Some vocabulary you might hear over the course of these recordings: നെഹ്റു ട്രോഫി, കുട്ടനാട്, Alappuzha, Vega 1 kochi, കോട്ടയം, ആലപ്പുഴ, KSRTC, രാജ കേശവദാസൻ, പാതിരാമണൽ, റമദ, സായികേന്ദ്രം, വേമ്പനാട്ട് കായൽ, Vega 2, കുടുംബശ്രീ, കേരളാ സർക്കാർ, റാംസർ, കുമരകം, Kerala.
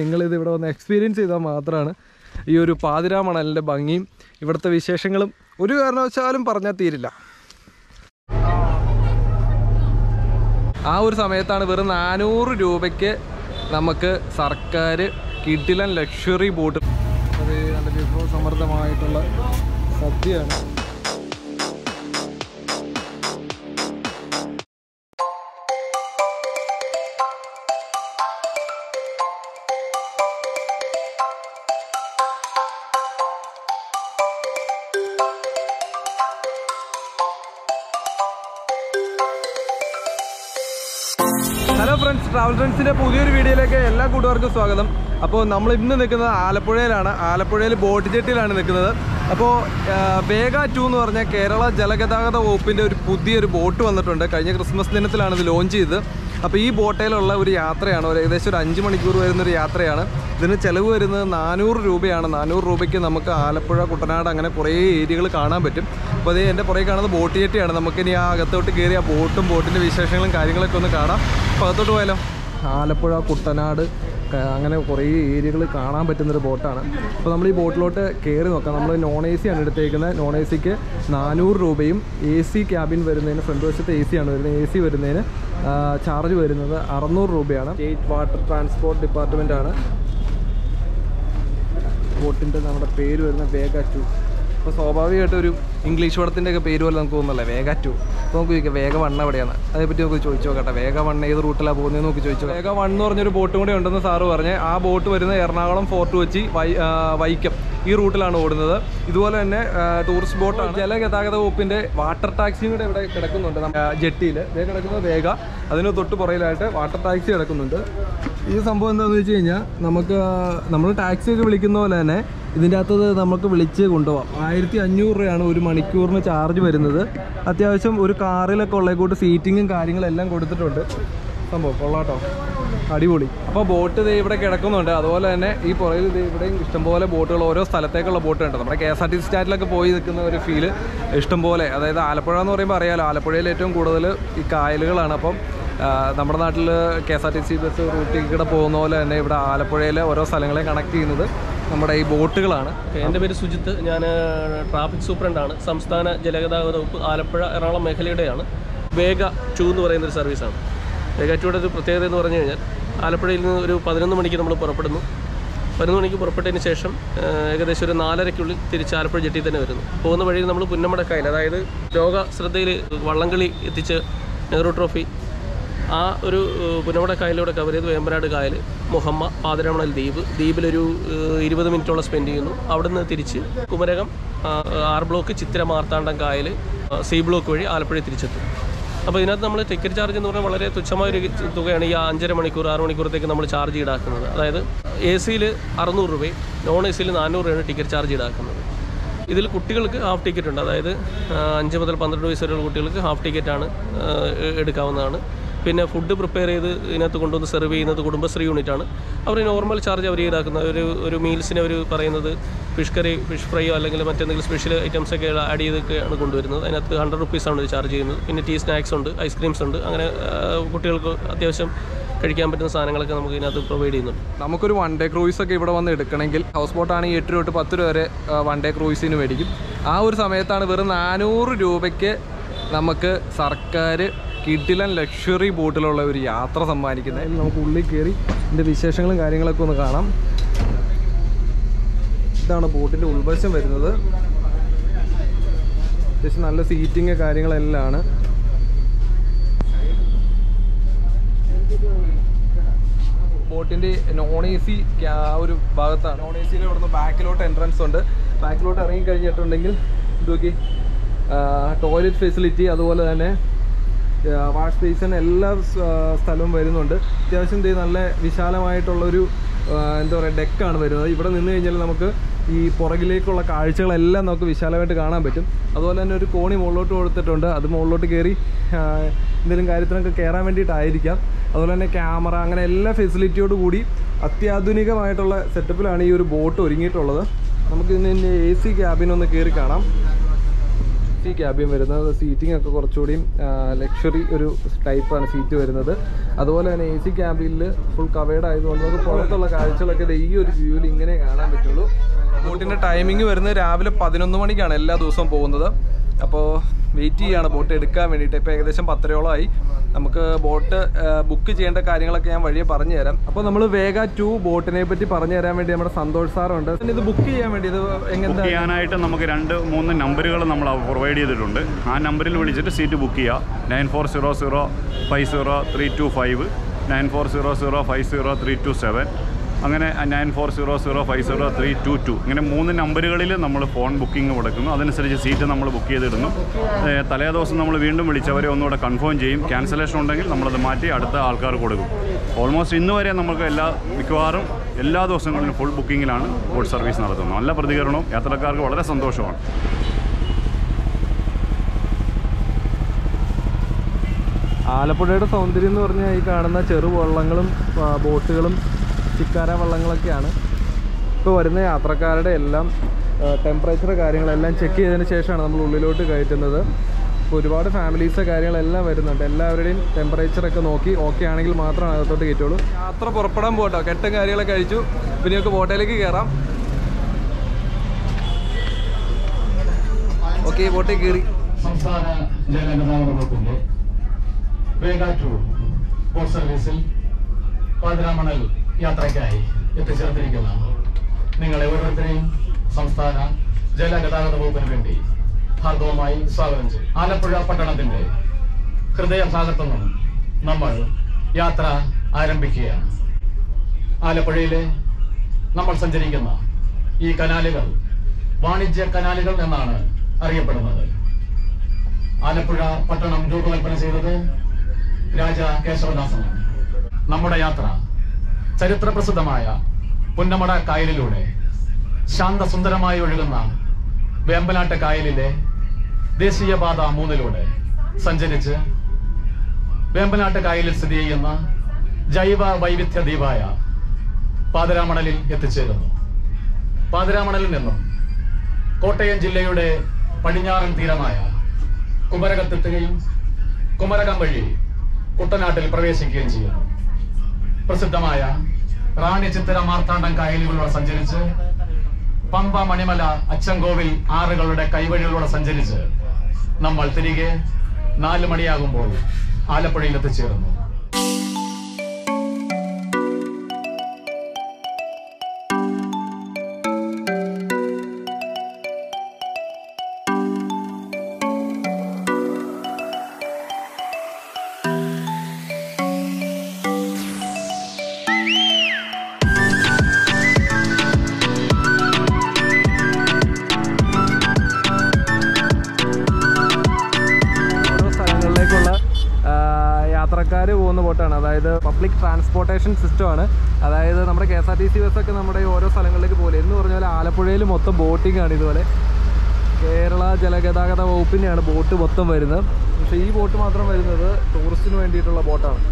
നിങ്ങളിതിവിടെ വന്ന് എക്സ്പീരിയൻസ് ചെയ്താൽ മാത്രമാണ് ഈ ഒരു പാതിരാമണലിൻ്റെ ഭംഗിയും ഇവിടുത്തെ വിശേഷങ്ങളും ഒരു കാരണവശാലും പറഞ്ഞാൽ തീരില്ല. ആ ഒരു സമയത്താണ് വെറും 400 രൂപയ്ക്ക് നമുക്ക് സർക്കാർ കിടിലൻ ലക്ഷറി ബോട്ട്, അത് നല്ല വിഭവസമൃദ്ധമായിട്ടുള്ള സദ്യയാണ്. ട്രാവൽ ഫ്രണ്ട്സിൻ്റെ പുതിയൊരു വീഡിയോയിലേക്ക് എല്ലാ കൂട്ടുകാർക്കും സ്വാഗതം. അപ്പോൾ നമ്മൾ ഇന്ന് നിൽക്കുന്നത് ആലപ്പുഴയിലാണ്. ആലപ്പുഴയിൽ ബോട്ട് ജെട്ടിയിലാണ് നിൽക്കുന്നത്. അപ്പോൾ വേഗ 2 എന്ന് പറഞ്ഞാൽ കേരള ജലഗതാഗത വകുപ്പിൻ്റെ ഒരു പുതിയൊരു ബോട്ട് വന്നിട്ടുണ്ട്. കഴിഞ്ഞ ക്രിസ്മസ് ദിനത്തിലാണ് ഇത് ലോഞ്ച് ചെയ്തത്. അപ്പോൾ ഈ ബോട്ടയിലുള്ള ഒരു യാത്രയാണ്, ഒരു ഏകദേശം ഒരു 5 മണിക്കൂർ വരുന്നൊരു യാത്രയാണ്. ഇതിന് ചിലവ് വരുന്നത് 400 രൂപയാണ്. 400 രൂപയ്ക്ക് നമുക്ക് ആലപ്പുഴ, കുട്ടനാട് അങ്ങനെ കുറേ ഏരിയകൾ കാണാൻ പറ്റും. അപ്പോൾ അത് എൻ്റെ പുറകെ കാണുന്നത് ബോട്ട് ജെട്ടിയാണ്. നമുക്കിനി ആ അകത്തോട്ട് കയറി ആ ബോട്ടും ബോട്ടിൻ്റെ വിശേഷങ്ങളും കാര്യങ്ങളൊക്കെ ഒന്ന് കാണാം. അപ്പോൾ അകത്തോട്ട് പോയാലോ? ആലപ്പുഴ, കുട്ടനാട് അങ്ങനെ കുറേ ഏരിയകൾ കാണാൻ പറ്റുന്നൊരു ബോട്ടാണ്. അപ്പോൾ നമ്മൾ ഈ ബോട്ടിലോട്ട് കയറി നോക്കാം. നമ്മൾ നോൺ എ സി ആണ് എടുത്തേക്കുന്നത്. നോൺ എ സിക്ക് 400 രൂപയും എ സി ക്യാബിൻ വരുന്നതിന്, ഫ്രണ്ട് വശത്ത് എ സി ആണ് വരുന്നത്, എ സി വരുന്നതിന് ചാർജ് വരുന്നത് 600 രൂപയാണ്. സ്റ്റേറ്റ് വാട്ടർ ട്രാൻസ്പോർട്ട് ഡിപ്പാർട്ട്മെൻ്റ് ആണ് ബോട്ടിൻ്റെ. നമ്മുടെ പേര് വരുന്ന വേഗ 2. അപ്പോൾ സ്വാഭാവികമായിട്ട് ഒരു ഇംഗ്ലീഷ് പടത്തിൻ്റെയൊക്കെ പേര് പോലെ നമുക്ക് തോന്നുന്നല്ലേ, വേഗ 2. അപ്പോൾ നമുക്ക് ചോദിക്കാം വേഗ 1 എവിടെയാണ്, അതേപ്പറ്റി നമുക്ക് ചോദിച്ചു നോക്കട്ടെ. വേഗ 1 ഏത് റൂട്ടിലാണ് പോകുന്നതെന്ന് നമുക്ക് ചോദിച്ചു. വേഗ 1 എന്ന് പറഞ്ഞൊരു ബോട്ടും കൂടെ ഉണ്ടെന്ന് സാറ് പറഞ്ഞ്. ആ ബോട്ട് വരുന്നത് എറണാകുളം, ഫോർട്ട് കൊച്ചി, വൈക്കം ഈ റൂട്ടിലാണ് ഓടുന്നത്. ഇതുപോലെ തന്നെ ടൂറിസ്റ്റ് ബോട്ടാണ്. ജലഗതാഗത വകുപ്പിൻ്റെ വാട്ടർ ടാക്സിയും കൂടെ ഇവിടെ കിടക്കുന്നുണ്ട് ജെട്ടിയിൽ. ഇവിടെ കിടക്കുന്നത് വേഗ, അതിന് തൊട്ട് പുറയിലായിട്ട് വാട്ടർ ടാക്സി കിടക്കുന്നുണ്ട്. ഈ സംഭവം എന്താണെന്ന് വെച്ച് കഴിഞ്ഞാൽ നമുക്ക് നമ്മൾ ടാക്സിയൊക്കെ വിളിക്കുന്ന പോലെ തന്നെ ഇതിൻ്റെ അകത്ത് നമുക്ക് വിളിച്ച് കൊണ്ടുപോകാം. 1500 രൂപയാണ് ഒരു മണിക്കൂറിന് ചാർജ് വരുന്നത്. അത്യാവശ്യം ഒരു കാറിലൊക്കെ ഉള്ള കൂട്ട് സീറ്റിങ്ങും കാര്യങ്ങളെല്ലാം കൊടുത്തിട്ടുണ്ട്. സംഭവം കൊള്ളാട്ടോ, അടിപൊളി. അപ്പോൾ ബോട്ട് ഇത് ഇവിടെ കിടക്കുന്നുണ്ട്. അതുപോലെ തന്നെ ഈ പുറകിൽ ഇത് ഇവിടെയും ഇഷ്ടംപോലെ ബോട്ടുകൾ, ഓരോ സ്ഥലത്തേക്കുള്ള ബോട്ടുണ്ട്. നമ്മുടെ KSRTC സ്റ്റാൻഡിലൊക്കെ പോയി നിൽക്കുന്ന ഒരു ഫീല് ഇഷ്ടംപോലെ. അതായത് ആലപ്പുഴ എന്ന് പറയുമ്പോൾ അറിയാമല്ലോ, ആലപ്പുഴയിൽ ഏറ്റവും കൂടുതൽ ഈ കായലുകളാണ്. അപ്പം നമ്മുടെ നാട്ടിൽ KSRTC ബസ് റൂട്ടിൽ കൂടെ പോകുന്ന പോലെ തന്നെ ഇവിടെ ആലപ്പുഴയിലെ ഓരോ സ്ഥലങ്ങളെ കണക്ട് ചെയ്യുന്നത് നമ്മുടെ ഈ ബോട്ടുകളാണ്. എൻ്റെ പേര് സുജിത്ത്, ഞാൻ ട്രാഫിക് സൂപ്രണ്ടാണ്. സംസ്ഥാന ജലഗതാഗത വകുപ്പ് ആലപ്പുഴ എറണാകുളം മേഖലയുടെയാണ്. വേഗ 2 എന്ന് പറയുന്നൊരു സർവീസാണ്. വേഗ 2യുടെ ഒരു പ്രത്യേകത എന്ന് പറഞ്ഞു കഴിഞ്ഞാൽ ആലപ്പുഴയിൽ നിന്ന് ഒരു 11 മണിക്ക് നമ്മൾ പുറപ്പെടുന്നു. 11 മണിക്ക് പുറപ്പെട്ടതിന് ശേഷം ഏകദേശം ഒരു 4:30-ക്കുള്ളിൽ തിരിച്ച് ആലപ്പുഴ ജെട്ടിയിൽ തന്നെ വരുന്നു. പോകുന്ന വഴിയിൽ നമ്മൾ പുന്നമട കായൽ, അതായത് ലോക ശ്രദ്ധയിൽ വള്ളംകളി എത്തിച്ച് നെഹ്റു ട്രോഫി, ആ ഒരു പുന്നമട കായലിലൂടെ കവർ ചെയ്ത് വേമ്പനാട് കായൽ, മുഹമ്മ, പാതിരാമണൽ ദ്വീപ്, ദ്വീപിലൊരു 20 മിനിറ്റോളം സ്പെൻഡ് ചെയ്യുന്നു. അവിടുന്ന് തിരിച്ച് കുമരകം, 6 ബ്ലോക്ക്, ചിത്തിര, മാർത്താണ്ഡം കായൽ, C ബ്ലോക്ക് വഴി ആലപ്പുഴയിൽ തിരിച്ചെത്തും. അപ്പോൾ ഇതിനകത്ത് നമ്മൾ ടിക്കറ്റ് ചാർജ് എന്ന് പറഞ്ഞാൽ വളരെ തുച്ഛമായൊരു തുകയാണ്. ഈ 5.5 മണിക്കൂർ 6 മണിക്കൂറത്തേക്ക് നമ്മൾ ചാർജ് ഈടാക്കുന്നത്. അതായത് എ സിയിൽ 600 രൂപയും നോൺ എ സിയിൽ 400 രൂപയാണ് ടിക്കറ്റ് ചാർജ് ഈടാക്കുന്നത്. ഇതിൽ കുട്ടികൾക്ക് ഹാഫ് ടിക്കറ്റ് ഉണ്ട്. അതായത് 5 മുതൽ 12 വയസ്സ് വരെയുള്ള കുട്ടികൾക്ക് ഹാഫ് ടിക്കറ്റാണ് എടുക്കാവുന്നതാണ്. പിന്നെ ഫുഡ് പ്രിപ്പയർ ചെയ്ത് ഇതിനകത്ത് കൊണ്ടുവന്ന് സെർവ് ചെയ്യുന്നത് കുടുംബശ്രീ യൂണിറ്റാണ്. അവർ നോർമൽ ചാർജ് അവർ ഈടാക്കുന്നത്. ഒരു മീൽസിന് അവർ പറയുന്നത് ഫിഷ് കറി, ഫിഷ് ഫ്രൈയോ അല്ലെങ്കിൽ മറ്റെന്തെങ്കിലും സ്പെഷ്യൽ ഐറ്റംസൊക്കെ ആഡ് ചെയ്തൊക്കെയാണ് കൊണ്ടുവരുന്നത്. അതിനകത്ത് 100 രൂപീസാണ് ചാർജ് ചെയ്യുന്നത്. പിന്നെ ടീ സ്നാക്സ് ഉണ്ട്, ഐസ്ക്രീംസ് ഉണ്ട്. അങ്ങനെ കുട്ടികൾക്ക് അത്യാവശ്യം കഴിക്കാൻ പറ്റുന്ന സാധനങ്ങളൊക്കെ നമുക്ക് ഇതിനകത്ത് പ്രൊവൈഡ് ചെയ്യുന്നുണ്ട്. നമുക്കൊരു 1 ഡേ ക്രൂയിസൊക്കെ ഇവിടെ വന്ന് എടുക്കണമെങ്കിൽ ഹൗസ് ബോട്ടാണ് 8 രൂപ തൊട്ട് 10 രൂപ വരെ 1 ഡേ ക്രൂയിസിന് മേടിക്കും. ആ ഒരു സമയത്താണ് വെറും 400 രൂപയ്ക്ക് നമുക്ക് സർക്കാർ കിടിലൻ ലക്ഷറി ബോട്ടിലുള്ള ഒരു യാത്ര സമ്മാനിക്കുന്നത്. നമുക്ക് ഉള്ളിൽ കയറി ഇതിൻ്റെ വിശേഷങ്ങളും കാര്യങ്ങളൊക്കെ ഒന്ന് കാണാം. ഇതാണ് ബോട്ടിൻ്റെ ഉൾവശം വരുന്നത്. അത്യാവശ്യം നല്ല സീറ്റിങ് കാര്യങ്ങളെല്ലാം ആണ്. ബോട്ടിൻ്റെ നോൺ എ സി ഒരു ഭാഗത്താണ്. നോൺ എ സിയിൽ ഇവിടുന്ന് ബാക്കിലോട്ട് എൻട്രൻസ് ഉണ്ട്. ബാക്കിലോട്ട് ഇറങ്ങി കഴിഞ്ഞിട്ടുണ്ടെങ്കിൽ ഇതൊക്കെ ടോയ്ലറ്റ് ഫെസിലിറ്റി, അതുപോലെ തന്നെ വാഷ് ബേസിന് എല്ലാ സ്ഥലവും വരുന്നുണ്ട്. അത്യാവശ്യം നല്ല വിശാലമായിട്ടുള്ളൊരു എന്താ പറയുക ഡെക്കാണ് വരുന്നത്. ഇവിടെ നിന്ന് കഴിഞ്ഞാൽ നമുക്ക് ഈ പുറകിലേക്കുള്ള കാഴ്ചകളെല്ലാം നമുക്ക് വിശാലമായിട്ട് കാണാൻ പറ്റും. അതുപോലെ തന്നെ ഒരു കോണി മുകളിലോട്ട് കൊടുത്തിട്ടുണ്ട്. അത് മുകളിലോട്ട് കയറി എന്തെങ്കിലും കാര്യത്തിനൊക്കെ കയറാൻ വേണ്ടിയിട്ടായിരിക്കാം. അതുപോലെ തന്നെ ക്യാമറ, അങ്ങനെ എല്ലാ ഫെസിലിറ്റിയോട് കൂടി അത്യാധുനികമായിട്ടുള്ള സെറ്റപ്പിലാണ് ഈ ഒരു ബോട്ട് ഒരുങ്ങിയിട്ടുള്ളത്. നമുക്കിതിൻ്റെ എ സി ക്യാബിനൊന്ന് കയറി കാണാം. എ സി ക്യാബിൻ വരുന്നത്. സീറ്റിംഗ് ഒക്കെ കുറച്ചുകൂടി ലക്ഷറി ഒരു ടൈപ്പാണ് സീറ്റ് വരുന്നത്. അതുപോലെ തന്നെ എ സി ക്യാബിനിൽ ഫുൾ കവേർഡ് ആയതുകൊണ്ട് നമുക്ക് പുറത്തുള്ള കാഴ്ചകളൊക്കെ ഈ ഒരു വ്യൂവിൽ ഇങ്ങനെ കാണാൻ പറ്റുള്ളൂ. ബോട്ടിൻ്റെ ടൈമിംഗ് വരുന്നത് രാവിലെ 11 മണിക്കാണ് എല്ലാ ദിവസവും പോകുന്നത്. അപ്പോൾ വെയിറ്റ് ചെയ്യുകയാണ് ബോട്ട് എടുക്കാൻ വേണ്ടിയിട്ട്. ഇപ്പോൾ ഏകദേശം 10:30 ആയി. നമുക്ക് ബോട്ട് ബുക്ക് ചെയ്യേണ്ട കാര്യങ്ങളൊക്കെ ഞാൻ വഴിയെ പറഞ്ഞു തരാം. അപ്പോൾ നമ്മൾ വേഗ 2 ബോട്ടിനെ പറ്റി പറഞ്ഞു തരാൻ വേണ്ടി നമ്മുടെ സന്തോഷ് സാറുണ്ട്. ഇത് ബുക്ക് ചെയ്യാൻ വേണ്ടി ഇത് എങ്ങനെ ചെയ്യാനായിട്ട് നമുക്ക് 2-3 നമ്പറുകൾ നമ്മൾ പ്രൊവൈഡ് ചെയ്തിട്ടുണ്ട്. ആ നമ്പറിൽ വിളിച്ചിട്ട് സീറ്റ് ബുക്ക് ചെയ്യുക. 940050 325, 940050 327, അങ്ങനെ 940050 322, ഇങ്ങനെ 3 നമ്പറുകളിൽ നമ്മൾ ഫോൺ ബുക്കിംഗ് കൊടുക്കുന്നു. അതനുസരിച്ച് സീറ്റ് നമ്മൾ ബുക്ക് ചെയ്തിടുന്നു. തലേ ദിവസം നമ്മൾ വീണ്ടും വിളിച്ചവരെ ഒന്നുകൂടെ കൺഫേം ചെയ്യും. ക്യാൻസലേഷൻ ഉണ്ടെങ്കിൽ നമ്മളത് മാറ്റി അടുത്ത ആൾക്കാർ കൊടുക്കും. ഓൾമോസ്റ്റ് ഇന്ന് വരെ നമുക്ക് മിക്കവാറും എല്ലാ ദിവസങ്ങളിലും ഫുൾ ബുക്കിങ്ങിലാണ് ബോട്ട് സർവീസ് നടത്തുന്നത്. നല്ല പ്രതികരണവും യാത്രക്കാർക്ക് വളരെ സന്തോഷമാണ്. ആലപ്പുഴയുടെ സൗന്ദര്യം എന്ന് പറഞ്ഞാൽ ഈ കാണുന്ന ചെറുവള്ളങ്ങളും ബോട്ടുകളും ചിക്കാര വള്ളങ്ങളൊക്കെയാണ്. ഇപ്പോൾ വരുന്ന യാത്രക്കാരുടെ എല്ലാം ടെമ്പറേച്ചർ കാര്യങ്ങളെല്ലാം ചെക്ക് ചെയ്തതിന് ശേഷമാണ് നമ്മൾ ഉള്ളിലോട്ട് കയറ്റുന്നത്. ഇപ്പോൾ ഒരുപാട് ഫാമിലീസ് കാര്യങ്ങളെല്ലാം വരുന്നുണ്ട്. എല്ലാവരുടെയും ടെമ്പറേച്ചറൊക്കെ നോക്കി ഓക്കെ ആണെങ്കിൽ മാത്രമേ അകത്തോട്ട് കയറ്റുള്ളൂ. യാത്ര പുറപ്പെടാൻ പോട്ടോ. കെട്ടും കാര്യങ്ങളൊക്കെ കഴിച്ചു. പിന്നെ നമുക്ക് ബോട്ടിലേക്ക് കയറാം. ഓക്കെ, ബോട്ടിൽ കയറി. പാതിരാമണൽ യാത്രയ്ക്കായി എത്തിച്ചേർത്തിരിക്കുന്ന നിങ്ങളെ ഓരോരുത്തരെയും സംസ്ഥാന ജലഗതാഗത വകുപ്പിന് വേണ്ടി ഹാർദവമായി സ്വാഗതം ചെയ്യും. ആലപ്പുഴ പട്ടണത്തിന്റെ ഹൃദയഭാഗത്തു നിന്നും നമ്മൾ യാത്ര ആരംഭിക്കുകയാണ്. ആലപ്പുഴയിലെ നമ്മൾ സഞ്ചരിക്കുന്ന ഈ കനാലുകൾ വാണിജ്യ കനാലുകൾ എന്നാണ് അറിയപ്പെടുന്നത്. ആലപ്പുഴ പട്ടണം രൂപകൽപ്പന ചെയ്തത് രാജ കേശവദാസനാണ്. നമ്മുടെ യാത്ര ചരിത്ര പ്രസിദ്ധമായ പുന്നമട കായലിലൂടെ ശാന്തസുന്ദരമായി ഒഴുകുന്ന വേമ്പനാട്ട് കായലിലെ ദേശീയപാത 3 സഞ്ചരിച്ച് വേമ്പനാട്ട് കായലിൽ സ്ഥിതി ചെയ്യുന്ന ജൈവ വൈവിധ്യ ദ്വീപായ പാതിരാമണലിൽ എത്തിച്ചേരുന്നു. പാതിരാമണലിൽ നിന്നും കോട്ടയം ജില്ലയുടെ പടിഞ്ഞാറൻ തീരമായ കുമരകത്തെത്തുകയും കുമരകം വഴി കുട്ടനാട്ടിൽ പ്രവേശിക്കുകയും ചെയ്യുന്നു. പ്രസിദ്ധമായ റാണി ചിത്തിര മാർത്താണ്ഡം കായലുകളിലൂടെ സഞ്ചരിച്ച് പമ്പ മണിമല അച്ചൻകോവിൽ ആറുകളുടെ കൈവഴികളിലൂടെ സഞ്ചരിച്ച് നമ്മൾ തിരികെ 4 മണിയാകുമ്പോൾ ആലപ്പുഴയിൽ എത്തിച്ചേരുന്നു. പോകുന്ന ബോട്ടാണ്. അതായത് പബ്ലിക് ട്രാൻസ്പോർട്ടേഷൻ സിസ്റ്റമാണ്. അതായത് നമ്മുടെ KSRTC ബസ്സൊക്കെ നമ്മുടെ ഓരോ സ്ഥലങ്ങളിലേക്ക് പോലെ എന്ന് പറഞ്ഞ പോലെ ആലപ്പുഴയിൽ മൊത്തം ബോട്ടിംഗ് ആണ്. ഇതുപോലെ കേരള ജലഗതാഗത വകുപ്പിൻ്റെയാണ് ബോട്ട് മൊത്തം വരുന്നത്. പക്ഷേ ഈ ബോട്ട് മാത്രം വരുന്നത് ടൂറിസ്റ്റിന് വേണ്ടിയിട്ടുള്ള ബോട്ടാണ്.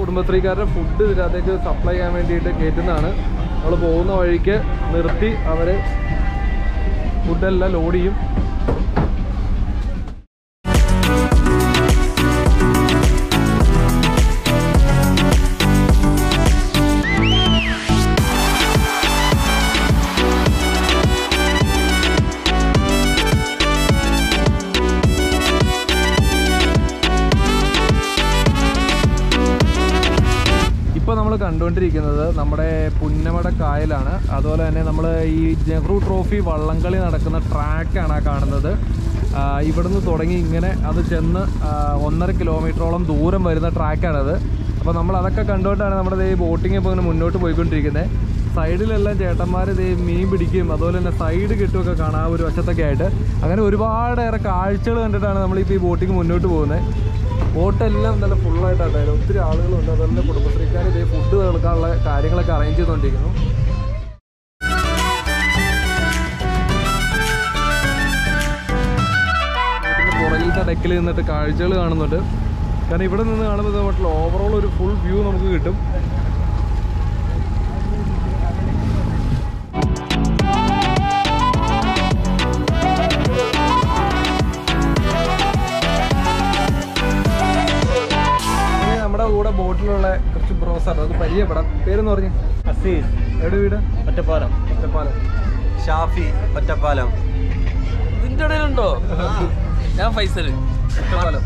കുടുംബശ്രീക്കാരുടെ ഫുഡ് ഇതിനകത്തേക്ക് സപ്ലൈ ചെയ്യാൻ വേണ്ടിയിട്ട് കയറ്റുന്നതാണ്. നമ്മൾ പോകുന്ന വഴിക്ക് നിർത്തി അവർ ഫുഡെല്ലാം ലോഡ് ചെയ്യും. കണ്ടുകൊണ്ടിരിക്കുന്നത് നമ്മുടെ പുന്നമട കായലാണ്. അതുപോലെ തന്നെ നമ്മൾ ഈ നെഹ്റു ട്രോഫി വള്ളംകളി നടക്കുന്ന ട്രാക്കാണ് കാണുന്നത്. ഇവിടുന്ന് തുടങ്ങി ഇങ്ങനെ അത് ചെന്ന് 1.5 കിലോമീറ്ററോളം ദൂരം വരുന്ന ട്രാക്കാണത്. അപ്പോൾ നമ്മൾ അതൊക്കെ കണ്ടുകൊണ്ടാണ് നമ്മുടെ ഈ ബോട്ടിംഗ് ഇപ്പോൾ ഇങ്ങനെ മുന്നോട്ട് പോയിക്കൊണ്ടിരിക്കുന്നത്. സൈഡിലെല്ലാം ചേട്ടന്മാർ ഇത് മീൻ പിടിക്കുകയും അതുപോലെ തന്നെ സൈഡ് കെട്ടുമൊക്കെ കാണാം ഒരു വശത്തൊക്കെ ആയിട്ട്. അങ്ങനെ ഒരുപാടേറെ കാഴ്ചകൾ കണ്ടിട്ടാണ് നമ്മളിപ്പോൾ ഈ ബോട്ടിംഗ് മുന്നോട്ട് പോകുന്നത്. ബോട്ടെല്ലാം നല്ല ഫുള്ളായിട്ടാണ്. അതായത് ഒത്തിരി ആളുകളുണ്ട്. അതുപോലെ കുടുംബശ്രീക്കാർ ഇതേ ഫുഡ് കേൾക്കാനുള്ള കാര്യങ്ങളൊക്കെ അറേഞ്ച് ചെയ്തുകൊണ്ടിരിക്കുന്നു. പുറകിലത്തെ ഡെക്കിൽ നിന്നിട്ട് കാഴ്ചകൾ കാണുന്നുണ്ട്. കാരണം ഇവിടെ നിന്ന് കാണുമ്പോൾ മൊത്തം ഓവറോൾ ഒരു ഫുൾ വ്യൂ നമുക്ക് കിട്ടും. നമ്മുടെ കൂടെ ബോട്ടിലുള്ള കുറച്ച് ബ്രോസ് ആണ്, നമുക്ക് പരിചയപ്പെടാം. പേരെന്ന് പറഞ്ഞു അസീസ്. എവിടെ വീട്? ഒറ്റപ്പാലം. ഒറ്റപ്പാലം. ഷാഫി ഒറ്റപ്പാലം. ഇതിൻ്റെ ഇടയിലുണ്ടോ? ഞാൻ ഫൈസൽ ഒറ്റപ്പാലം.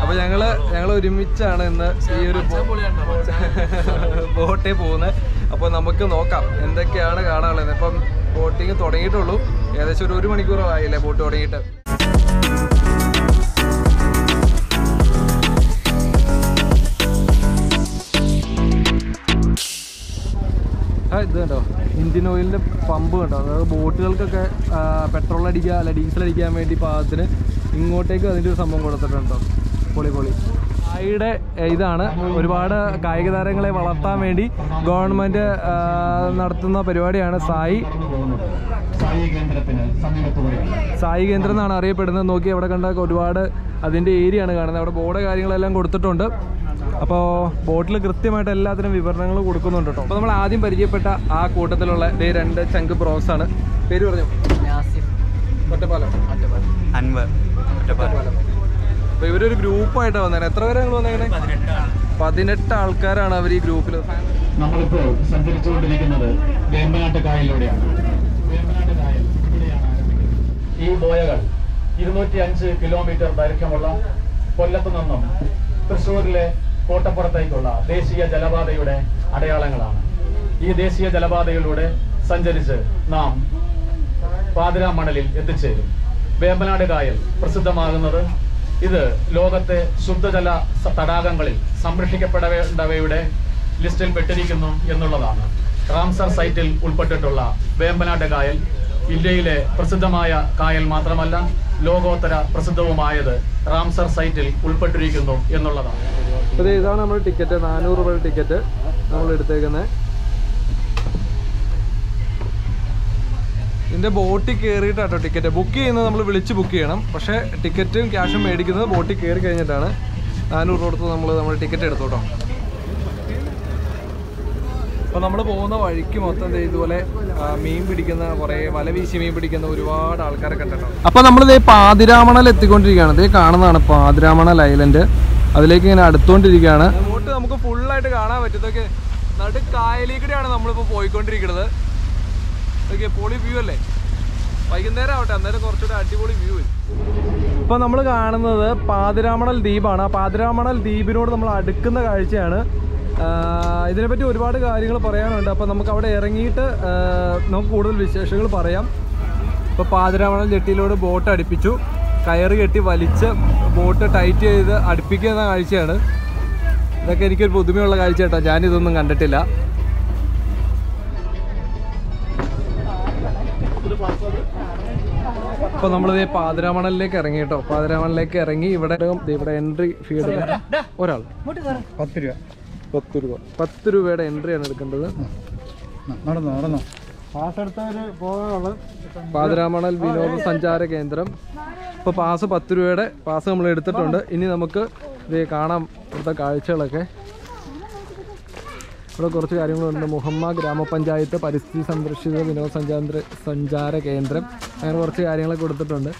അപ്പൊ ഞങ്ങൾ ഒരുമിച്ചാണ് ഇന്ന് ഈ ഒരു ബോട്ടിൽ പോകുന്നത്. അപ്പൊ നമുക്ക് നോക്കാം എന്തൊക്കെയാണ് കാണാനുള്ളത്. ഇപ്പം ബോട്ടിങ് തുടങ്ങിയിട്ടുള്ളൂ, ഏകദേശം ഒരു മണിക്കൂറോ ആയില്ലേ ബോട്ട് തുടങ്ങിയിട്ട്. ഇത് കണ്ടോ, ഇന്ത്യൻ ഓയിലിൻ്റെ പമ്പ് കണ്ടോ. അതായത് ബോട്ടുകൾക്കൊക്കെ പെട്രോൾ അടിക്കുക അല്ല ഡീസൽ അടിക്കാൻ വേണ്ടി പാകത്തിന് ഇങ്ങോട്ടേക്ക് അതിൻ്റെ ഒരു സംഭവം കൊടുത്തിട്ടുണ്ടോ. പൊളി പൊളി. കായിയുടെ ഇതാണ്, ഒരുപാട് കായിക താരങ്ങളെ വളർത്താൻ വേണ്ടി ഗവൺമെൻറ് നടത്തുന്ന പരിപാടിയാണ് സായി സായി കേന്ദ്രം എന്നാണ് അറിയപ്പെടുന്നത്. നോക്കി അവിടെ കണ്ട ഒരുപാട് അതിൻ്റെ ഏരിയ ആണ് കാണുന്നത്. അവിടെ ബോർഡ് കാര്യങ്ങളെല്ലാം കൊടുത്തിട്ടുണ്ട്. അപ്പോൾ ബോട്ടിൽ കൃത്യമായിട്ട് എല്ലാത്തിനും വിവരണങ്ങൾ കൊടുക്കുന്നുണ്ട് കേട്ടോ. അപ്പോൾ നമ്മൾ ആദ്യം പരിചയപ്പെട്ട ആ കൂട്ടത്തിലുള്ള ഇതേ രണ്ട് ചങ്ക് ബ്രോസ് ആണ്. പേര് പറഞ്ഞു ഒറ്റപ്പാലം. അൻവർ ഒറ്റപ്പാലം. അപ്പോൾ ഇവരൊരു ഗ്രൂപ്പായിട്ടാണ് വന്നേനെ. എത്ര പേരെ നിങ്ങൾ വന്നേക്കണേ? 18 ആൾക്കാരാണ് അവർ ഈ ഗ്രൂപ്പിൽ. നമ്മളിപ്പോൾ സഞ്ചരിച്ചുകൊണ്ടിരിക്കുന്നത് വേമ്പനാട്ട് കായലിലൂടെയാണ്. വേമ്പനാട്ട് കായൽ ഇവിടെയാണ് ആരംഭിക്കുന്നത്. ഈ ബോയകൾ 205 കിലോമീറ്റർ ദൈർഘ്യമുള്ള കൊല്ലത്ത് നിന്നും തൃശ്ശൂരിലെ കോട്ടപ്പുറത്തേക്കുള്ള ദേശീയ ജലപാതയുടെ അടയാളങ്ങളാണ്. ഈ ദേശീയ ജലപാതയിലൂടെ സഞ്ചരിച്ച് നാം പാതിരാമണലിൽ എത്തിച്ചേരും. വേമ്പനാട് കായൽ പ്രസിദ്ധമാകുന്നത് ഇത് ലോകത്തെ ശുദ്ധജല തടാകങ്ങളിൽ സംരക്ഷിക്കപ്പെടേണ്ടവയുടെ ലിസ്റ്റിൽ പെട്ടിരിക്കുന്നു എന്നുള്ളതാണ്. റാംസർ സൈറ്റിൽ ഉൾപ്പെട്ടിട്ടുള്ള വേമ്പനാട് കായൽ ഇന്ത്യയിലെ പ്രസിദ്ധമായ കായൽ മാത്രമല്ല ലോകോത്തര പ്രസിദ്ധവുമായത് റാംസർ സൈറ്റിൽ ഉൾപ്പെട്ടിരിക്കുന്നു എന്നുള്ളതാണ്. അതെ, ഇതാണ് നമ്മൾ ടിക്കറ്റ്. 400 രൂപ ടിക്കറ്റ് നമ്മൾ എടുത്തേക്കുന്നത്. ഇതിൻ്റെ ബോട്ടിൽ കയറിയിട്ടാട്ടോ ടിക്കറ്റ് ബുക്ക് ചെയ്യുന്നത്. നമ്മൾ വിളിച്ച് ബുക്ക് ചെയ്യണം, പക്ഷേ ടിക്കറ്റും ക്യാഷും മേടിക്കുന്നത് ബോട്ടിൽ കയറി കഴിഞ്ഞിട്ടാണ്. 400 രൂപ കൊടുത്ത് നമ്മൾ ടിക്കറ്റ് എടുത്തോട്ടോ. അപ്പോൾ നമ്മൾ പോകുന്ന വഴിക്ക് മൊത്തം ഇതുപോലെ മീൻ പിടിക്കുന്ന കുറേ വല വീശി മീൻ പിടിക്കുന്ന ഒരുപാട് ആൾക്കാരെ കണ്ടിട്ടുണ്ട്. അപ്പോൾ നമ്മളിത് പാതിരാമണൽ എത്തിക്കൊണ്ടിരിക്കുകയാണ്. ഇത് കാണുന്നതാണ് പാതിരാമണൽ ഐലൻഡ്. അതിലേക്ക് ഇങ്ങനെ അടുത്തുകൊണ്ടിരിക്കുകയാണ്. ബോട്ട് നമുക്ക് ഫുള്ളായിട്ട് കാണാൻ പറ്റുന്നതൊക്കെ നടുക്കായലിക്കൂടെയാണ് നമ്മളിപ്പോൾ പോയിക്കൊണ്ടിരിക്കുന്നത്. ഓക്കെ, പൊളി വ്യൂ അല്ലേ. വൈകുന്നേരം ആവട്ടെ, അന്നേരം കുറച്ചുകൂടെ അടിപൊളി വ്യൂ. ഇപ്പോൾ നമ്മൾ കാണുന്നത് പാതിരാമണൽ ദ്വീപാണ്. ആ പാതിരാമണൽ ദ്വീപിനോട് നമ്മൾ അടുക്കുന്ന കാഴ്ചയാണ്. ഇതിനെപ്പറ്റി ഒരുപാട് കാര്യങ്ങൾ പറയാനുണ്ട്. അപ്പോൾ നമുക്ക് അവിടെ ഇറങ്ങിയിട്ട് നമുക്ക് കൂടുതൽ വിശേഷങ്ങൾ പറയാം. ഇപ്പോൾ പാതിരാമണൽ ജെട്ടിയിലൂടെ ബോട്ട് അടുപ്പിച്ചു. കയറ് കെട്ടി വലിച്ച് ബോട്ട് ടൈറ്റ് ചെയ്ത് അടുപ്പിക്കുന്ന കാഴ്ചയാണ്. ഇതൊക്കെ എനിക്കൊരു പുതുമയുള്ള കാഴ്ച കേട്ടോ, ഞാനിതൊന്നും കണ്ടിട്ടില്ല. അപ്പോൾ നമ്മളിത് പാതിരാമണലിലേക്ക് ഇറങ്ങി കേട്ടോ. പാതിരാമണലിലേക്ക് ഇറങ്ങി ഇവിടെ എൻട്രി ഫീ ഒരാൾ 10 രൂപ. 10 രൂപയുടെ എൻട്രിയാണ് എടുക്കേണ്ടത്. പാതിരാമണൽ വിനോദസഞ്ചാര കേന്ദ്രം. ഇപ്പോൾ പാസ് 10 രൂപയുടെ പാസ് നമ്മൾ എടുത്തിട്ടുണ്ട്. ഇനി നമുക്ക് ഇത് കാണാം ഇവിടുത്തെ കാഴ്ചകളൊക്കെ. ഇവിടെ കുറച്ച് കാര്യങ്ങളുണ്ട്. മുഹമ്മ ഗ്രാമപഞ്ചായത്ത് പരിസ്ഥിതി സംരക്ഷിത വിനോദസഞ്ചാര കേന്ദ്രം, അങ്ങനെ കുറച്ച് കാര്യങ്ങളൊക്കെ കൊടുത്തിട്ടുണ്ട്.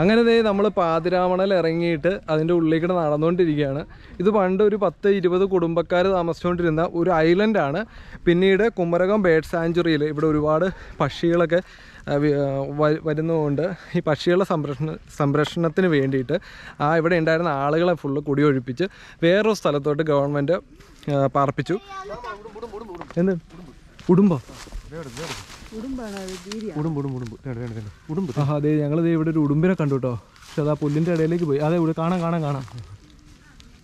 അങ്ങനെ നമ്മൾ പാതിരാമണൽ ഇറങ്ങിയിട്ട് അതിൻ്റെ ഉള്ളിലേക്ക് നടന്നുകൊണ്ടിരിക്കുകയാണ്. ഇത് പണ്ട് ഒരു 10-20 കുടുംബക്കാർ താമസിച്ചുകൊണ്ടിരുന്ന ഒരു ഐലൻഡാണ്. പിന്നീട് കുമരകം ബേർഡ് സാഞ്ചുറിയിൽ ഇവിടെ ഒരുപാട് പക്ഷികളൊക്കെ വരുന്നതുകൊണ്ട് ഈ പക്ഷികളുടെ സംരക്ഷണത്തിന് വേണ്ടിയിട്ട് ഇവിടെ ഉണ്ടായിരുന്ന ആളുകളെ ഫുള്ള് കുടിയൊഴിപ്പിച്ച് വേറൊരു സ്ഥലത്തോട്ട് ഗവൺമെൻറ് പാർപ്പിച്ചു. എന്ത് കുടുംബം അതെ, ഞങ്ങളിത് ഇവിടെ ഒരു ഉടുമ്പിനെ കണ്ടു കേട്ടോ. പക്ഷെ അത് ആ പുല്ലിൻ്റെ ഇടയിലേക്ക് പോയി. അതെ, ഇവിടെ കാണാം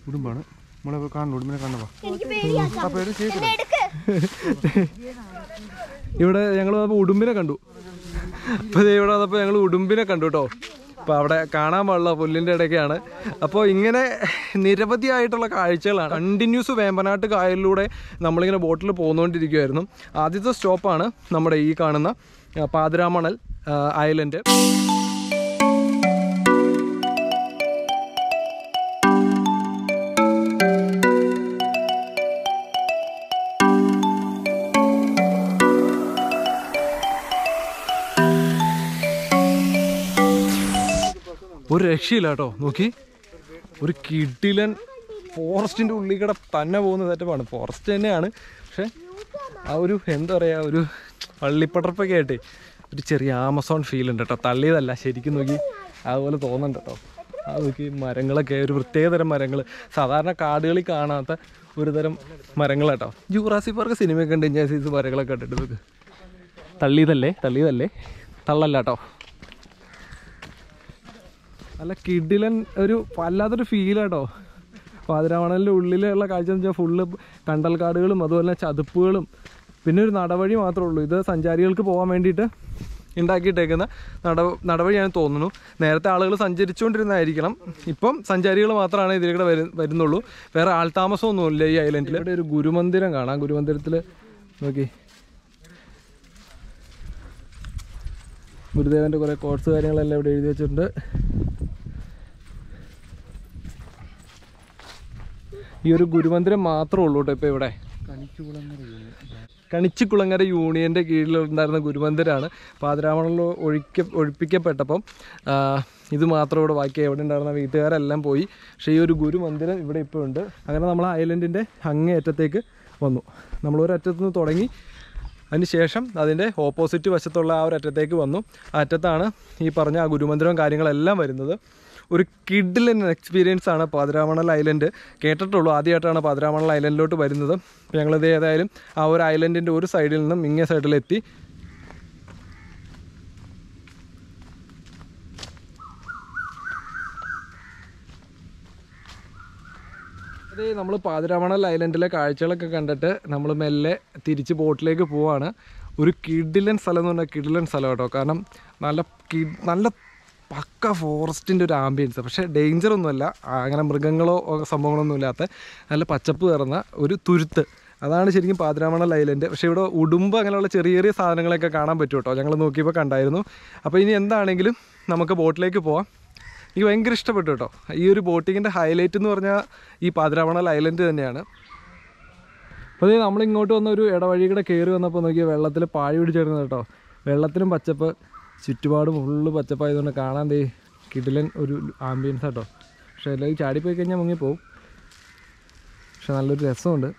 ഉടുമ്പാണ്. നമ്മളെ കാണണം ഉടുമ്പിനെ കാണണം. ഇവിടെ ഞങ്ങൾ ഉടുമ്പിനെ കണ്ടു. അപ്പോൾ ഇവിടെ വന്നപ്പോൾ ഞങ്ങൾ ഉടുമ്പിനെ കണ്ടു കേട്ടോ. അപ്പോൾ അവിടെ കാണാൻ പാടുള്ള പുല്ലിൻ്റെ ഇടയ്ക്കാണ്. അപ്പോൾ ഇങ്ങനെ നിരവധിയായിട്ടുള്ള കാഴ്ചകളാണ്. കണ്ടിന്യൂസ് വേമ്പനാട്ട് കായലിലൂടെ നമ്മളിങ്ങനെ ബോട്ടിൽ പോന്നുകൊണ്ടിരിക്കുകയായിരുന്നു. ആദ്യത്തെ സ്റ്റോപ്പാണ് നമ്മുടെ ഈ കാണുന്ന പാതിരാമണൽ ഐലൻഡ്. ഒരു രക്ഷയില്ല കേട്ടോ, നോക്കി ഒരു കിടിലൻ ഫോറസ്റ്റിൻ്റെ ഉള്ളിൽ കൂടെ തന്നെ പോകുന്ന സെറ്റപ്പാണ്. ഫോറസ്റ്റ് തന്നെയാണ്, പക്ഷെ ആ ഒരു എന്താ പറയുക, ഒരു പള്ളിപ്പടർപ്പൊക്കെ ആയിട്ട് ഒരു ചെറിയ ആമസോൺ ഫീൽ ഉണ്ട് കേട്ടോ. തള്ളിയതല്ല, ശരിക്കും നോക്കി അതുപോലെ തോന്നുന്നുണ്ട് കേട്ടോ. ആ നോക്കി മരങ്ങളൊക്കെ ഒരു പ്രത്യേകതരം മരങ്ങൾ, സാധാരണ കാടുകളിൽ കാണാത്ത ഒരു തരം മരങ്ങളാട്ടോ. ജൂറാസിക് പാർക്ക് സിനിമയൊക്കെ ഉണ്ട്, ഞാൻ സീസ് മരങ്ങളൊക്കെ ഇട്ടിട്ട് നോക്ക്. തള്ളിയതല്ലേ തള്ളല്ല കേട്ടോ. നല്ല കിഡിലൻ ഒരു വല്ലാത്തൊരു ഫീലാട്ടോ. പാതിരാമണലിൻ്റെ ഉള്ളിലുള്ള കാഴ്ച എന്ന് വെച്ചാൽ ഫുള്ള് കണ്ടൽക്കാടുകളും അതുപോലെ തന്നെ ചതുപ്പുകളും, പിന്നെ ഒരു നടവഴി മാത്രമേ ഉള്ളൂ. ഇത് സഞ്ചാരികൾക്ക് പോകാൻ വേണ്ടിയിട്ട് ഉണ്ടാക്കിയിട്ടേക്കുന്ന നടവഴിയാണ് തോന്നുന്നു. നേരത്തെ ആളുകൾ സഞ്ചരിച്ചുകൊണ്ടിരുന്നതായിരിക്കണം, ഇപ്പം സഞ്ചാരികൾ മാത്രമാണ് ഇതിലൂടെ വരുന്നുള്ളൂ. വേറെ ആൾ താമസമൊന്നുമില്ല ഈ ഐലൻഡിൽ. ഇവിടെ ഒരു ഗുരുമന്ദിരം കാണാം. ഗുരുമന്ദിരത്തിൽ നോക്കി ഗുരുദേവൻ്റെ കുറേ കോഴ്സ് കാര്യങ്ങളെല്ലാം ഇവിടെ എഴുതി വെച്ചിട്ടുണ്ട്. ഈ ഒരു ഗുരുമന്ദിരം മാത്രമേ ഉള്ളൂ കേട്ടോ ഇപ്പോൾ ഇവിടെ. കണിച്ചുകുളങ്ങര യൂണിയൻ്റെ കീഴിലുണ്ടായിരുന്ന ഗുരുമന്ദിരമാണ്. പാതിരാമണലിൽ ഒഴിപ്പിക്കപ്പെട്ടപ്പം ഇത് മാത്രം ഇവിടെ ബാക്കി എവിടെ ഉണ്ടായിരുന്ന വീട്ടുകാരെല്ലാം പോയി, പക്ഷേ ഈ ഒരു ഗുരുമന്ദിരം ഇവിടെ ഇപ്പോൾ ഉണ്ട്. അങ്ങനെ നമ്മൾ ഐലൻഡിൻ്റെ അങ്ങേയറ്റത്തേക്ക് വന്നു. നമ്മൾ ഒരറ്റത്തു നിന്ന് തുടങ്ങി, അതിനുശേഷം അതിൻ്റെ ഓപ്പോസിറ്റ് വശത്തുള്ള ആ ഒരു അറ്റത്തേക്ക് വന്നു. ആ അറ്റത്താണ് ഈ പറഞ്ഞ ആ ഗുരുമന്ദിരവും കാര്യങ്ങളെല്ലാം വരുന്നത്. ഒരു കിഡിലൻ എക്സ്പീരിയൻസ് ആണ് പാതിരാമണൽ ഐലൻഡ്. കേട്ടിട്ടുള്ളൂ, ആദ്യമായിട്ടാണ് പാതിരാമണൽ ഐലൻഡിലോട്ട് വരുന്നത്. അപ്പോൾ ഞങ്ങളിത് ഏതായാലും ആ ഒരു ഐലൻഡിൻ്റെ ഒരു സൈഡിൽ നിന്നും ഇങ്ങേ സൈഡിലെത്തി. അതേ നമ്മൾ പാതിരാമണൽ ഐലൻഡിലെ കാഴ്ചകളൊക്കെ കണ്ടിട്ട് നമ്മൾ മെല്ലെ തിരിച്ച് ബോട്ടിലേക്ക് പോവാണ്. ഒരു കിഡിലൻ സ്ഥലം എന്ന് പറഞ്ഞാൽ കിഡിലൻ സ്ഥലം കേട്ടോ. കാരണം നല്ല പക്ക ഫോറസ്റ്റിൻ്റെ ഒരു ആംബിയൻസ്, പക്ഷേ ഡേഞ്ചറൊന്നുമല്ല, അങ്ങനെ മൃഗങ്ങളോ സംഭവങ്ങളൊന്നും ഇല്ലാത്ത നല്ല പച്ചപ്പ് കയറുന്ന ഒരു തുരുത്ത്. അതാണ് ശരിക്കും പാതിരാമണൽ ഐലൻഡ്. പക്ഷേ ഇവിടെ ഉടുമ്പ് അങ്ങനെയുള്ള ചെറിയ ചെറിയ സാധനങ്ങളൊക്കെ കാണാൻ പറ്റും കേട്ടോ. ഞങ്ങൾ നോക്കിയപ്പോൾ കണ്ടായിരുന്നു. അപ്പോൾ ഇനി എന്താണെങ്കിലും നമുക്ക് ബോട്ടിലേക്ക് പോവാം. എനിക്ക് ഭയങ്കര ഇഷ്ടപ്പെട്ടു കേട്ടോ. ഈ ഒരു ബോട്ടിങ്ങിൻ്റെ ഹൈലൈറ്റ് എന്ന് പറഞ്ഞാൽ ഈ പാതിരാമണൽ ഐലൻഡ് തന്നെയാണ്. അപ്പോൾ ഇത് നമ്മളിങ്ങോട്ട് വന്ന ഒരു ഇടവഴി കൂടെ കയറി വന്നപ്പോൾ നോക്കിയാൽ വെള്ളത്തിൽ പാഴി പിടിച്ചിരുന്നത് കേട്ടോ. വെള്ളത്തിലും പച്ചപ്പ്, ചുറ്റുപാടും ഫുള്ള് പച്ചപ്പായതുകൊണ്ട് കാണാൻ കിടിലൻ ഒരു ആംബിയൻസ് കേട്ടോ. പക്ഷേ എല്ലാവരും ചാടിപ്പോയി കഴിഞ്ഞാൽ മുങ്ങിപ്പോവും, പക്ഷെ നല്ലൊരു രസമുണ്ട്.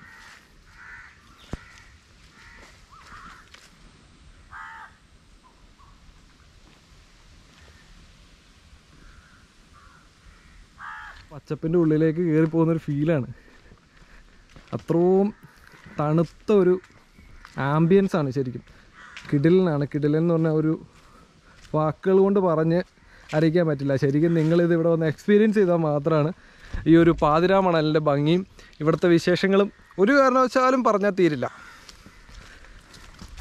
പച്ചപ്പിൻ്റെ ഉള്ളിലേക്ക് കയറി പോകുന്നൊരു ഫീലാണ്. അത്രയും തണുത്ത ഒരു ആംബിയൻസാണ്, ശരിക്കും കിടിലനാണ്. കിടിലൻ എന്ന് പറഞ്ഞാൽ ഒരു വാക്കുകൾ കൊണ്ട് പറഞ്ഞ് അറിയിക്കാൻ പറ്റില്ല. ശരിക്കും നിങ്ങളിത് ഇവിടെ വന്ന് എക്സ്പീരിയൻസ് ചെയ്താൽ മാത്രമാണ് ഈ ഒരു പാതിരാമണലിൻ്റെ ഭംഗിയും ഇവിടുത്തെ വിശേഷങ്ങളും ഒരു കാരണവശാലും പറഞ്ഞാൽ തീരില്ല.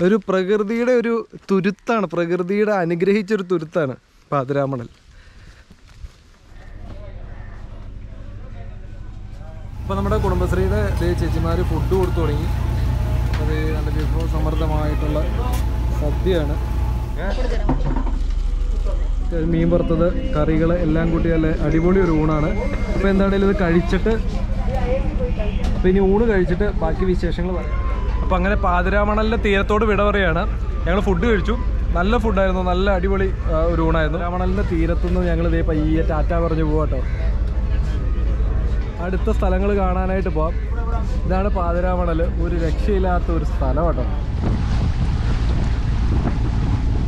ഒരു പ്രകൃതിയുടെ ഒരു തുരുത്താണ്, പ്രകൃതിയുടെ അനുഗ്രഹിച്ചൊരു തുരുത്താണ് പാതിരാമണൽ. ഇപ്പോൾ നമ്മുടെ കുടുംബശ്രീയുടെ ചേച്ചിമാർ ഫുഡ് കൊടുത്തു തുടങ്ങി. അത് നല്ല വിഭവ സമൃദ്ധമായിട്ടുള്ള സദ്യയാണ്. മീൻ വറുത്തത്, കറികൾ എല്ലാം കൂട്ടി നല്ല അടിപൊളി ഒരു ഊണാണ്. അപ്പോൾ എന്താണെങ്കിലും ഇത് കഴിച്ചിട്ട് അപ്പോൾ ഇനി ഊണ് കഴിച്ചിട്ട് ബാക്കി വിശേഷങ്ങൾ പറയാം. അപ്പോൾ അങ്ങനെ പാതിരാമണലിൻ്റെ തീരത്തോട് വിട പറയുകയാണ്. ഞങ്ങൾ ഫുഡ് കഴിച്ചു, നല്ല ഫുഡായിരുന്നു, നല്ല അടിപൊളി ഒരു ഊണായിരുന്നു. പാതിരാമണലിൻ്റെ തീരത്തുനിന്ന് ഞങ്ങൾ ഇതേ പയ്യെ ടാറ്റ പറഞ്ഞു പോകാം കേട്ടോ. അടുത്ത സ്ഥലങ്ങൾ കാണാനായിട്ട് പോകാം. ഇതാണ് പാതിരാമണൽ, ഒരു രക്ഷയില്ലാത്ത ഒരു സ്ഥലം കേട്ടോ.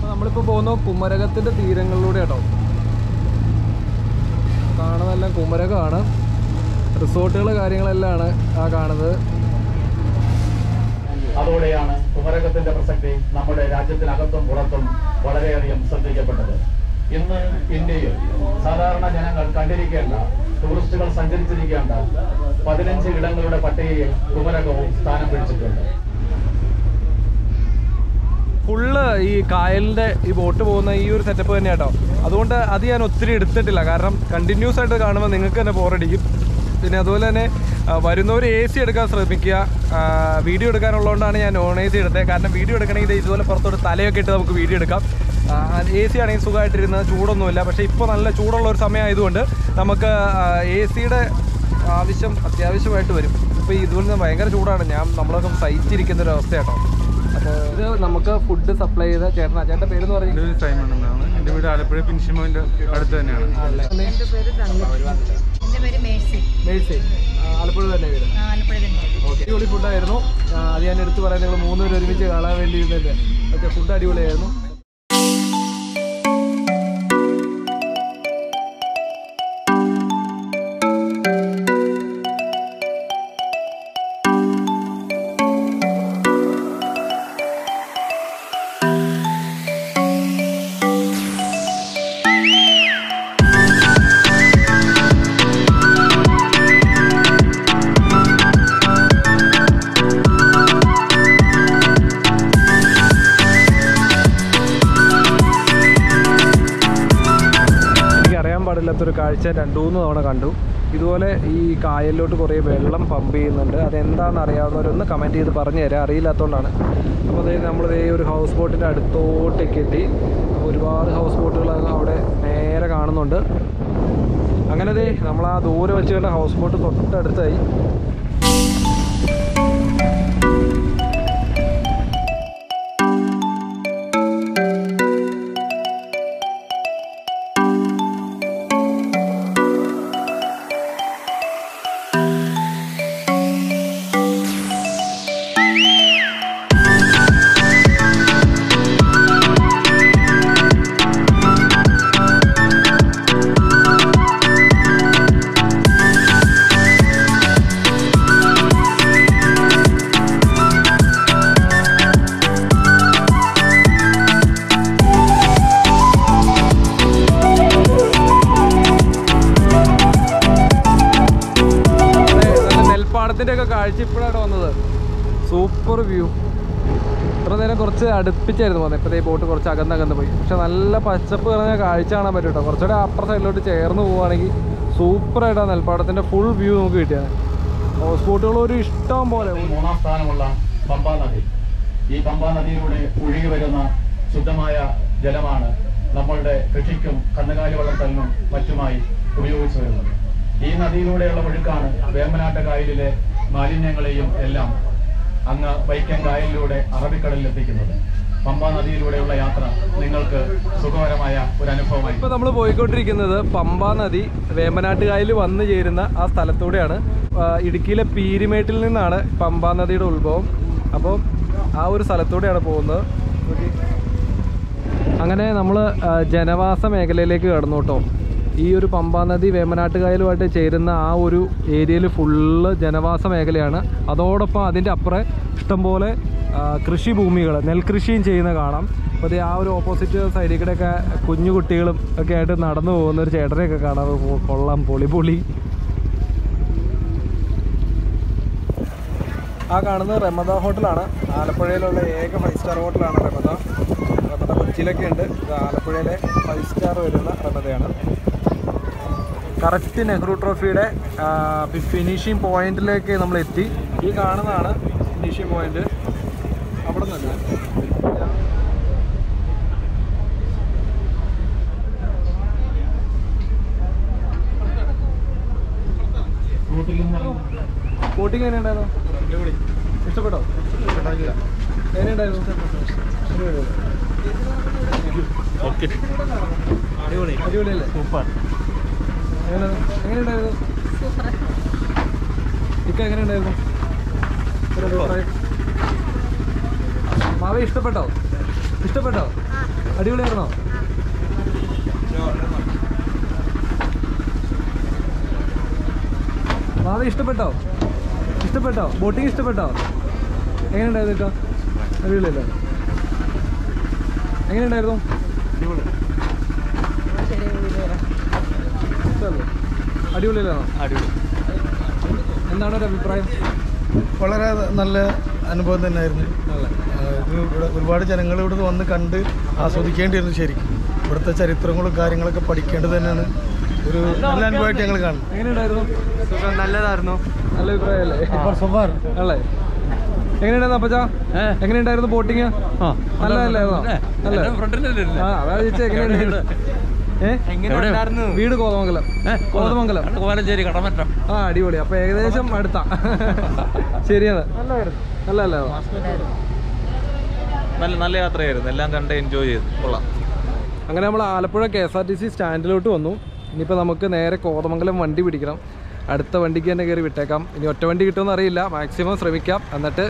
നമ്മളിപ്പോൾ പോകുന്ന കുമരകത്തിൻ്റെ തീരങ്ങളിലൂടെ കേട്ടോ. കാണുന്നതെല്ലാം കുമരകമാണ്. റിസോർട്ടുകൾ കാര്യങ്ങളെല്ലാമാണ് ആ കാണുന്നത്. അതോടെയാണ് കുമരകത്തിൻ്റെ പ്രസക്തി നമ്മുടെ രാജ്യത്തിനകത്തും പുറത്തും വളരെയധികം ശ്രദ്ധിക്കപ്പെട്ടത്. ഇന്ന് ഇന്ത്യയിൽ സാധാരണ ജനങ്ങൾ കണ്ടിരിക്കേണ്ട, ടൂറിസ്റ്റുകൾ സഞ്ചരിച്ചിരിക്കേണ്ട 15 ഇടങ്ങളുടെ പട്ടികയിൽ കുമരകവും സ്ഥാനം പിടിച്ചിട്ടുണ്ട്. ഫുള്ള് ഈ കായലിൻ്റെ ഈ ബോട്ട് പോകുന്ന ഈ ഒരു സെറ്റപ്പ് തന്നെയാണ് കേട്ടോ. അതുകൊണ്ട് അത് ഞാൻ ഒത്തിരി എടുത്തിട്ടില്ല, കാരണം കണ്ടിന്യൂസ് ആയിട്ട് കാണുമ്പോൾ നിങ്ങൾക്ക് തന്നെ ബോറടിക്കും. പിന്നെ അതുപോലെ തന്നെ വരുന്നവർ എ സി എടുക്കാൻ ശ്രമിക്കുക. വീഡിയോ എടുക്കാനുള്ളതുകൊണ്ടാണ് ഞാൻ നോൺ എ സി എടുത്തത്, കാരണം വീഡിയോ എടുക്കണമെങ്കിൽ ഇതുപോലെ പുറത്തോട്ട് തലയൊക്കെ ഇട്ട് നമുക്ക് വീഡിയോ എടുക്കാം. എ സി ആണെങ്കിൽ സുഖമായിട്ടിരുന്ന ചൂടൊന്നുമില്ല. പക്ഷേ ഇപ്പോൾ നല്ല ചൂടുള്ള ഒരു സമയമായതുകൊണ്ട് നമുക്ക് എ സിയുടെ ആവശ്യം അത്യാവശ്യമായിട്ട് വരും. ഇപ്പോൾ ഇതുകൊണ്ട് ഭയങ്കര ചൂടാണ്, നമ്മളൊക്കെ സഹിച്ചിരിക്കുന്ന ഒരു അവസ്ഥയാട്ടോ. അപ്പോൾ ഇത് നമുക്ക് ഫുഡ് സപ്ലൈ ചെയ്ത ചേട്ടനാ. ചേട്ടൻ്റെ പേരെന്ന് പറയുന്നത്? എൻ്റെ വീട് ആലപ്പുഴ ഫിനിഷിംഗ് പോയിന്റ് അടുത്ത് തന്നെയാണ്. ആലപ്പുഴ തന്നെ വീട്. ഓക്കെ, അടിപൊളി ഫുഡായിരുന്നു. അത് ഞാൻ എടുത്ത് പറയാൻ, നിങ്ങൾ മൂന്നുപേർ ഒരുമിച്ച് കാണാൻ വേണ്ടി ഇരുന്നല്ലേ. ഓക്കെ, ഫുഡ് അടിപൊളിയായിരുന്നു. ഒരു കാഴ്ച രണ്ടു മൂന്ന് തവണ കണ്ടു. ഇതുപോലെ ഈ കായലിലോട്ട് കുറേ വെള്ളം പമ്പ് ചെയ്യുന്നുണ്ട്. അതെന്താണെന്ന് അറിയാവുന്നവരൊന്ന് കമൻറ്റ് ചെയ്ത് പറഞ്ഞു തരാം, അറിയില്ലാത്തതുകൊണ്ടാണ്. അപ്പോൾ അതായത് നമ്മളിതേ ഒരു ഹൗസ് ബോട്ടിൻ്റെ അടുത്തോട്ടേക്ക് എത്തി. ഒരുപാട് ഹൗസ് ബോട്ടുകൾ അവിടെ നേരെ കാണുന്നുണ്ട്. അങ്ങനെ അതേ നമ്മൾ ആ ദൂരെ വെച്ച് കണ്ട ഹൗസ് ബോട്ട് തൊട്ടടുത്തായി. കാഴ്ച ഇപ്പോഴാണ് വന്നത്. Super view. ഇത്ര നേരം കുറച്ച് അടുപ്പിച്ചായിരുന്നു വന്നത്, ഇപ്പോഴത്തെ ബോട്ട് കുറച്ച് അകന്നകന്ന് പോയി. പക്ഷെ നല്ല പച്ചപ്പ് നിറഞ്ഞ കാഴ്ച കാണാൻ പറ്റും കേട്ടോ. കുറച്ചുകൂടെ അപ്പുറ സൈഡിലോട്ട് ചേർന്ന് പോവുകയാണെങ്കിൽ സൂപ്പറായിട്ടാണ് നെൽപ്പാടത്തിൻ്റെ ഫുൾ വ്യൂ നമുക്ക് കിട്ടിയത്. ഹൗസ് ബോട്ടുകൾ ഒരു ഇഷ്ടം പോലെ. മൂന്നാം സ്ഥാനമുള്ള പമ്പാ നദി. ഈ പമ്പാ നദിയിലൂടെ ഒഴുകി വരുന്ന ശുദ്ധമായ ജലമാണ് നമ്മളുടെ കൃഷിക്കും കന്നുകാലി വളർത്തലിനും മറ്റുമായി ഉപയോഗിച്ചു വരുന്നത്. ഈ നദിയിലൂടെയുള്ള ഒഴുക്കാണ് വേമ്പനാട്ട് കായലിലെ മാലിന്യങ്ങളെയും എല്ലാം അങ്ങ് വൈക്കം കായലിലൂടെ അറബിക്കടലിൽ എത്തിക്കുന്നത്. പമ്പാ നദിയിലൂടെയുള്ള യാത്ര നിങ്ങൾക്ക് സുഖകരമായ ഒരു അനുഭവമായി. ഇപ്പോൾ നമ്മൾ പോയിക്കൊണ്ടിരിക്കുന്നത് പമ്പാ നദി വേമ്പനാട്ട് കായൽ വന്നു ചേരുന്ന ആ സ്ഥലത്തൂടെയാണ്. ഇടുക്കിയിലെ പീരുമേട്ടിൽ നിന്നാണ് പമ്പാ നദിയുടെ ഉത്ഭവം. അപ്പോൾ ആ ഒരു സ്ഥലത്തൂടെയാണ് പോകുന്നത്. അങ്ങനെ നമ്മൾ ജനവാസ മേഖലയിലേക്ക് കടന്നു കേട്ടോ. ഈ ഒരു പമ്പാ നദി വേമ്പനാട്ട് കായലുമായിട്ട് ചേരുന്ന ആ ഒരു ഏരിയയിൽ ഫുള്ള് ജനവാസ മേഖലയാണ്. അതോടൊപ്പം അതിൻ്റെ അപ്പുറം ഇഷ്ടംപോലെ കൃഷിഭൂമികൾ, നെൽകൃഷിയും ചെയ്യുന്ന കാണാം. അപ്പോൾ ആ ഒരു ഓപ്പോസിറ്റ് സൈഡിൽ കൂടെയൊക്കെ കുഞ്ഞു കുട്ടികളും ഒക്കെ ആയിട്ട് നടന്നു പോകുന്ന ഒരു ചേട്ടനെയൊക്കെ കാണാം. കൊള്ളാം, പൊളി പൊളി. ആ കാണുന്നത് റമദ ഹോട്ടലാണ്, ആലപ്പുഴയിലുള്ള ഏക 5 സ്റ്റാർ ഹോട്ടലാണ് റമദ. റമദ കൊച്ചിയിലൊക്കെ ഉണ്ട്. ആലപ്പുഴയിലെ 5 സ്റ്റാർ വരുന്ന റമദയാണ്. കറക്റ്റ് നെഹ്റു ട്രോഫിയുടെ ഫിനിഷിംഗ് പോയിന്റിലേക്ക് നമ്മൾ എത്തി. ഈ കാണുന്നതാണ് ഫിനിഷിംഗ് പോയിന്റ്. അവിടെ നിന്ന് ബോട്ടിംഗ് എങ്ങനെയുണ്ടായിരുന്നു? ഇഷ്ടപ്പെട്ടോ? എങ്ങനെയുണ്ടായിരുന്നു? എങ്ങനെയുണ്ടായിരുന്നു? ഇക്ക എങ്ങനെയുണ്ടായിരുന്നു? മാവേ ഇഷ്ടപ്പെട്ടോ? ഇഷ്ടപ്പെട്ടോ? അടിപൊളിയായിരുന്നോ? മാവേ ഇഷ്ടപ്പെട്ടോ? ഇഷ്ടപ്പെട്ടോ? ബോട്ടിങ് ഇഷ്ടപ്പെട്ടോ? എങ്ങനെയുണ്ടായിരുന്നു ഇക്ക? അടിപൊളിയല്ലേ? എങ്ങനെയുണ്ടായിരുന്നു? അടിപൊളിയല്ലേ? എന്താണ് ഒരു അഭിപ്രായം? വളരെ നല്ല അനുഭവം തന്നെയായിരുന്നു. ഒരുപാട് ജനങ്ങൾ ഇവിടെ വന്ന് കണ്ട് ആസ്വദിക്കേണ്ടിയിരുന്നു. ശരിക്കും ഇവിടുത്തെ ചരിത്രങ്ങളും കാര്യങ്ങളൊക്കെ പഠിക്കേണ്ടത് തന്നെയാണ്. ഒരു നല്ല അനുഭവമായിട്ട് ഞങ്ങൾ കാണും. എങ്ങനെയുണ്ടായിരുന്നു? നല്ലതായിരുന്നു, നല്ല അഭിപ്രായമല്ലേ അല്ലേ? എങ്ങനെയുണ്ടായിരുന്നു അപ്പച്ചാ? എങ്ങനെയുണ്ടായിരുന്നു ബോട്ടിങ്? നല്ലതല്ലായിരുന്നോ? അതായത് വീട് കോതമംഗലം, കോതമംഗലം കോലഞ്ചേരി കടമറ്റം. ആ അടിപൊളി. അപ്പൊ ഏകദേശം അടുത്ത ശരിയാണ്. നല്ലതല്ലേ? നല്ല നല്ല യാത്രയായിരുന്നു. എല്ലാം കണ്ട് എൻജോയ് ചെയ്തു. കൊള്ളാം. അങ്ങനെ നമ്മൾ ആലപ്പുഴ KSRTC സ്റ്റാൻഡിലോട്ട് വന്നു. ഇനിയിപ്പോൾ നമുക്ക് നേരെ കോതമംഗലം വണ്ടി പിടിക്കണം. അടുത്ത വണ്ടിക്ക് തന്നെ കയറി വിട്ടേക്കാം. ഇനി ഒറ്റ വണ്ടി കിട്ടുമെന്ന് അറിയില്ല, മാക്സിമം ശ്രമിക്കാം. എന്നിട്ട്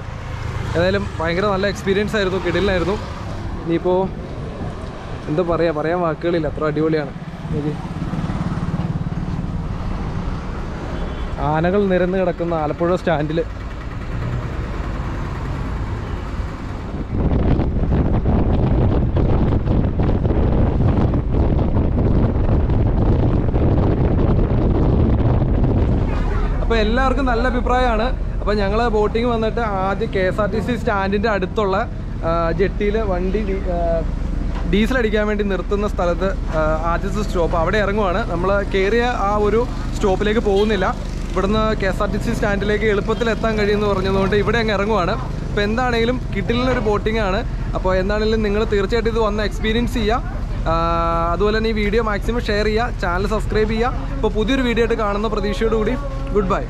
ഏതായാലും ഭയങ്കര നല്ല എക്സ്പീരിയൻസ് ആയിരുന്നു, കിടിലായിരുന്നു. ഇനിയിപ്പോൾ എന്താ പറയുക, പറയാൻ വാക്കുകളില്ല, അത്ര അടിപൊളിയാണ്. ആനകൾ നിരന്ന് കിടക്കുന്ന ആലപ്പുഴ സ്റ്റാൻഡിൽ അപ്പോൾ എല്ലാവർക്കും നല്ല അഭിപ്രായമാണ്. അപ്പോൾ ഞങ്ങൾ ബോട്ടിങ് വന്നിട്ട് ആദ്യം KSRTC സ്റ്റാൻഡിൻ്റെ അടുത്തുള്ള ജെട്ടിയിൽ വണ്ടി ഡീസൽ അടിക്കാൻ വേണ്ടി നിർത്തുന്ന സ്ഥലത്ത് ആദ്യത്തെ സ്റ്റോപ്പ് അവിടെ ഇറങ്ങുവാണ്. നമ്മൾ കയറിയ ആ ഒരു സ്റ്റോപ്പിലേക്ക് പോകുന്നില്ല. ഇവിടുന്ന് KSRTC സ്റ്റാൻഡിലേക്ക് എളുപ്പത്തിൽ എത്താൻ കഴിയുമെന്ന് പറഞ്ഞതുകൊണ്ട് ഇവിടെ അങ്ങ് ഇറങ്ങുവാണ്. അപ്പോൾ എന്താണെങ്കിലും കിട്ടിലൊരു ബോട്ടിംഗ് ആണ്. അപ്പോൾ എന്താണെങ്കിലും നിങ്ങൾ തീർച്ചയായിട്ടും ഇത് വന്ന് എക്സ്പീരിയൻസ് ചെയ്യുക. അതുപോലെ തന്നെ ഈ വീഡിയോ മാക്സിമം ഷെയർ ചെയ്യുക, ചാനൽ സബ്സ്ക്രൈബ് ചെയ്യുക. അപ്പോൾ പുതിയൊരു വീഡിയോ ആയിട്ട് കാണുന്ന പ്രതീക്ഷയോടുകൂടി ഗുഡ് ബൈ.